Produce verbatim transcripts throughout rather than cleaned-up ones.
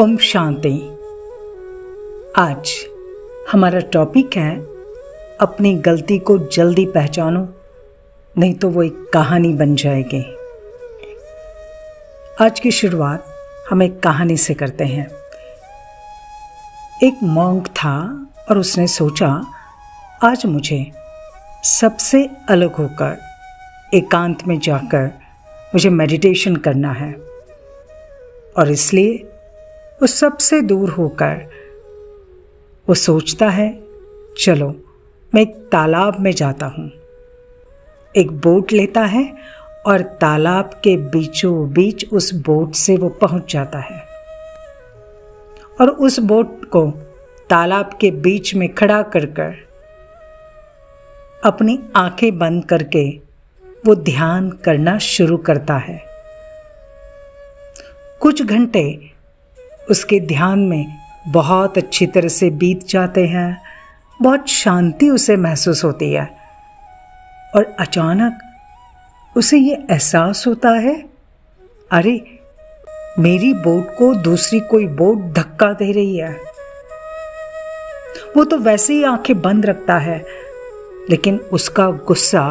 ओम शांति। आज हमारा टॉपिक है अपनी गलती को जल्दी पहचानो, नहीं तो वो एक कहानी बन जाएगी। आज की शुरुआत हम एक कहानी से करते हैं। एक मॉन्क था और उसने सोचा, आज मुझे सबसे अलग होकर एकांत में जाकर मुझे मेडिटेशन करना है, और इसलिए वो सबसे दूर होकर वो सोचता है, चलो मैं एक तालाब में जाता हूँ। एक बोट लेता है और तालाब के बीचों बीच उस बोट से वो पहुँच जाता है, और उस बोट को तालाब के बीच में खड़ा कर कर अपनी आंखें बंद करके वो ध्यान करना शुरू करता है। कुछ घंटे उसके ध्यान में बहुत अच्छी तरह से बीत जाते हैं, बहुत शांति उसे महसूस होती है, और अचानक उसे ये एहसास होता है, अरे मेरी बोट को दूसरी कोई बोट धक्का दे रही है। वो तो वैसे ही आंखें बंद रखता है, लेकिन उसका गुस्सा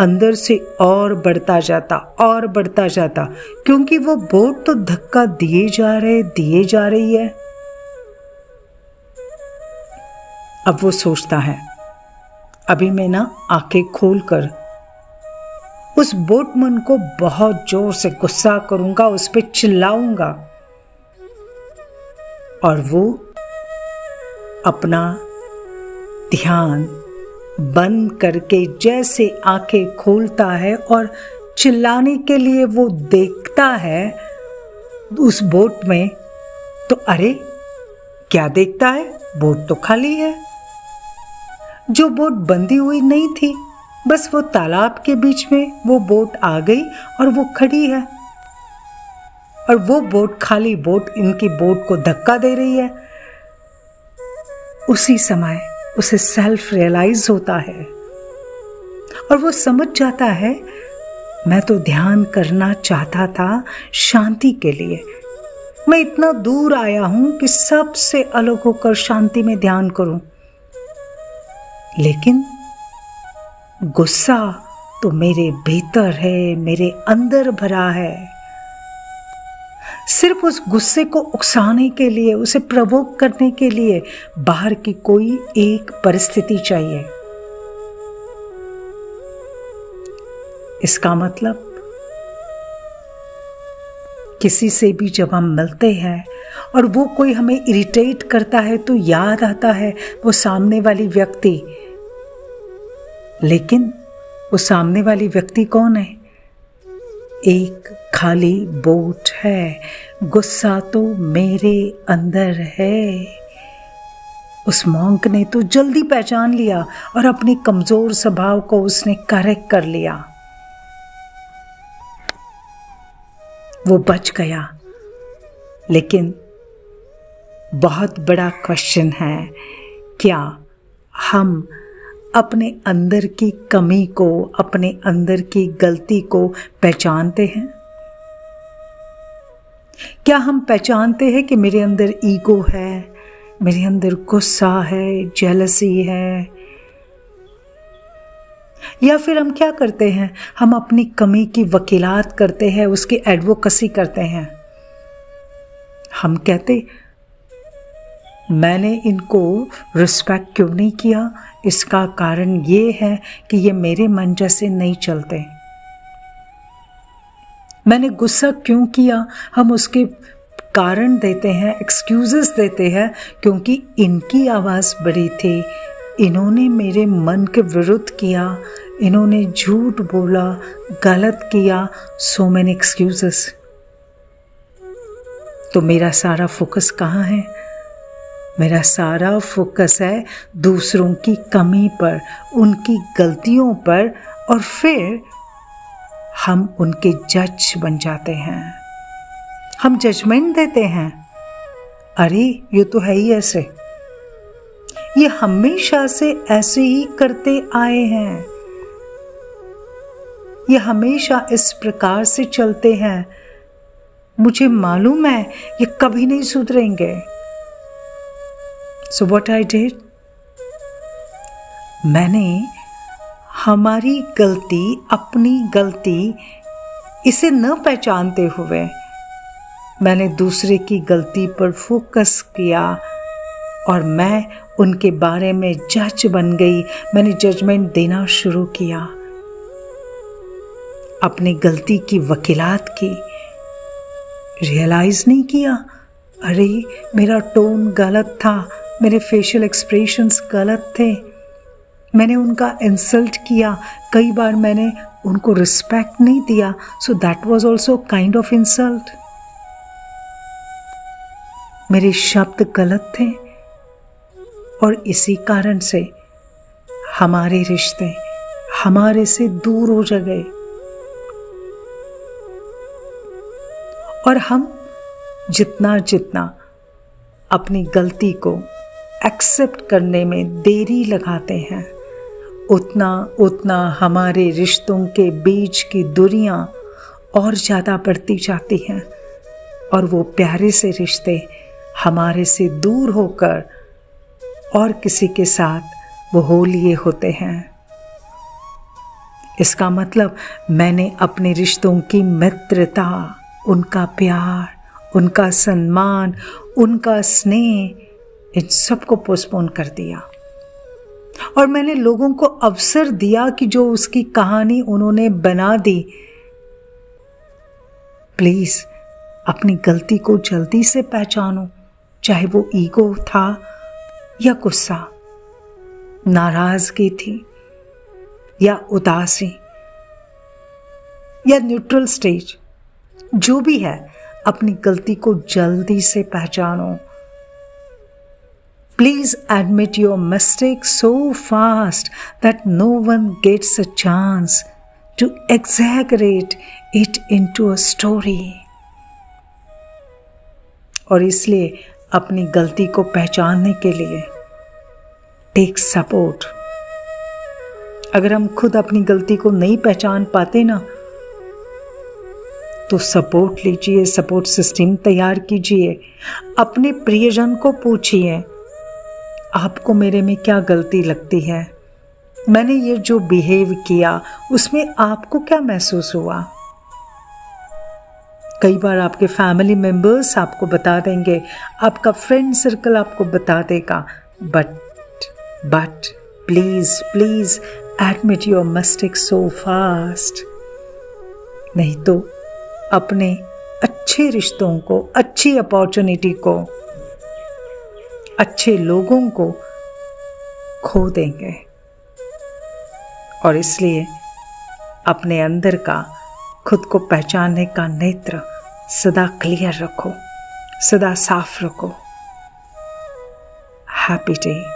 अंदर से और बढ़ता जाता और बढ़ता जाता क्योंकि वो बोट तो धक्का दिए जा रहे दिए जा रही है। अब वो सोचता है, अभी मैं ना आंखें खोलकर उस बोटमैन को बहुत जोर से गुस्सा करूंगा, उस पर चिल्लाऊंगा, और वो अपना ध्यान बंद करके जैसे आंखें खोलता है और चिल्लाने के लिए वो देखता है उस बोट में, तो अरे क्या देखता है, बोट तो खाली है। जो बोट बंधी हुई नहीं थी, बस वो तालाब के बीच में वो बोट आ गई और वो खड़ी है, और वो बोट खाली बोट इनकी बोट को धक्का दे रही है। उसी समय उसे सेल्फ रियलाइज होता है और वो समझ जाता है, मैं तो ध्यान करना चाहता था शांति के लिए, मैं इतना दूर आया हूं कि सबसे अलग होकर शांति में ध्यान करूं, लेकिन गुस्सा तो मेरे भीतर है, मेरे अंदर भरा है। सिर्फ उस गुस्से को उकसाने के लिए, उसे प्रवोक करने के लिए बाहर की कोई एक परिस्थिति चाहिए। इसका मतलब किसी से भी जब हम मिलते हैं और वो कोई हमें इरिटेट करता है तो याद आता है वो सामने वाली व्यक्ति, लेकिन वो सामने वाली व्यक्ति कौन है? एक खाली बोट है। गुस्सा तो मेरे अंदर है। उस मॉन्क ने तो जल्दी पहचान लिया और अपने कमजोर स्वभाव को उसने करेक्ट कर लिया। वो बच गया, लेकिन बहुत बड़ा क्वेश्चन है, क्या हम अपने अंदर की कमी को, अपने अंदर की गलती को पहचानते हैं? क्या हम पहचानते हैं कि मेरे अंदर ईगो है, मेरे अंदर गुस्सा है, जेलसी है? या फिर हम क्या करते हैं, हम अपनी कमी की वकीलात करते हैं, उसकी एडवोकेसी करते हैं। हम कहते, मैंने इनको रिस्पेक्ट क्यों नहीं किया, इसका कारण ये है कि ये मेरे मन जैसे नहीं चलते। मैंने गुस्सा क्यों किया, हम उसके कारण देते हैं, एक्सक्यूजेस देते हैं, क्योंकि इनकी आवाज़ बड़ी थी, इन्होंने मेरे मन के विरुद्ध किया, इन्होंने झूठ बोला, गलत किया, सो मैनी एक्सक्यूजेस। तो मेरा सारा फोकस कहाँ है? मेरा सारा फोकस है दूसरों की कमी पर, उनकी गलतियों पर, और फिर हम उनके जज बन जाते हैं, हम जजमेंट देते हैं, अरे ये तो है ही ऐसे, ये हमेशा से ऐसे ही करते आए हैं, ये हमेशा इस प्रकार से चलते हैं। मुझे मालूम है ये कभी नहीं सुधरेंगे। सो व्हाट आई डिड, मैंने हमारी गलती, अपनी गलती इसे न पहचानते हुए मैंने दूसरे की गलती पर फोकस किया और मैं उनके बारे में जज बन गई। मैंने जजमेंट देना शुरू किया, अपनी गलती की वकीलात की। रियलाइज़ नहीं किया, अरे मेरा टोन गलत था, मेरे फेशियल एक्सप्रेशंस गलत थे, मैंने उनका इंसल्ट किया, कई बार मैंने उनको रिस्पेक्ट नहीं दिया। So that was also kind of insult. मेरे शब्द गलत थे और इसी कारण से हमारे रिश्ते हमारे से दूर हो जा गए और हम जितना जितना अपनी गलती को एक्सेप्ट करने में देरी लगाते हैं उतना उतना हमारे रिश्तों के बीच की दूरियां और ज़्यादा बढ़ती जाती हैं और वो प्यारे से रिश्ते हमारे से दूर होकर और किसी के साथ वो हो लिए होते हैं। इसका मतलब मैंने अपने रिश्तों की मित्रता, उनका प्यार, उनका सम्मान, उनका स्नेह, इन सब को पोस्टपोन कर दिया और मैंने लोगों को अवसर दिया कि जो उसकी कहानी उन्होंने बना दी। प्लीज़ अपनी गलती को जल्दी से पहचानो, चाहे वो ईगो था या गुस्सा, नाराजगी थी या उदासी या न्यूट्रल स्टेज, जो भी है अपनी गलती को जल्दी से पहचानो। Please admit your mistake so fast that no one gets a chance to exaggerate it into a story. और इसलिए अपनी गलती को पहचानने के लिए take support. अगर हम खुद अपनी गलती को नहीं पहचान पाते ना, तो सपोर्ट लीजिए, सपोर्ट सिस्टम तैयार कीजिए, अपने प्रियजन को पूछिए आपको मेरे में क्या गलती लगती है, मैंने ये जो बिहेव किया उसमें आपको क्या महसूस हुआ। कई बार आपके फैमिली मेंबर्स आपको बता देंगे, आपका फ्रेंड सर्कल आपको बता देगा, but but please please admit your mistake so fast. नहीं तो अपने अच्छे रिश्तों को, अच्छी अपॉर्चुनिटी को, अच्छे लोगों को खो देंगे और इसलिए अपने अंदर का खुद को पहचानने का नेत्र सदा क्लियर रखो, सदा साफ रखो। Happy day.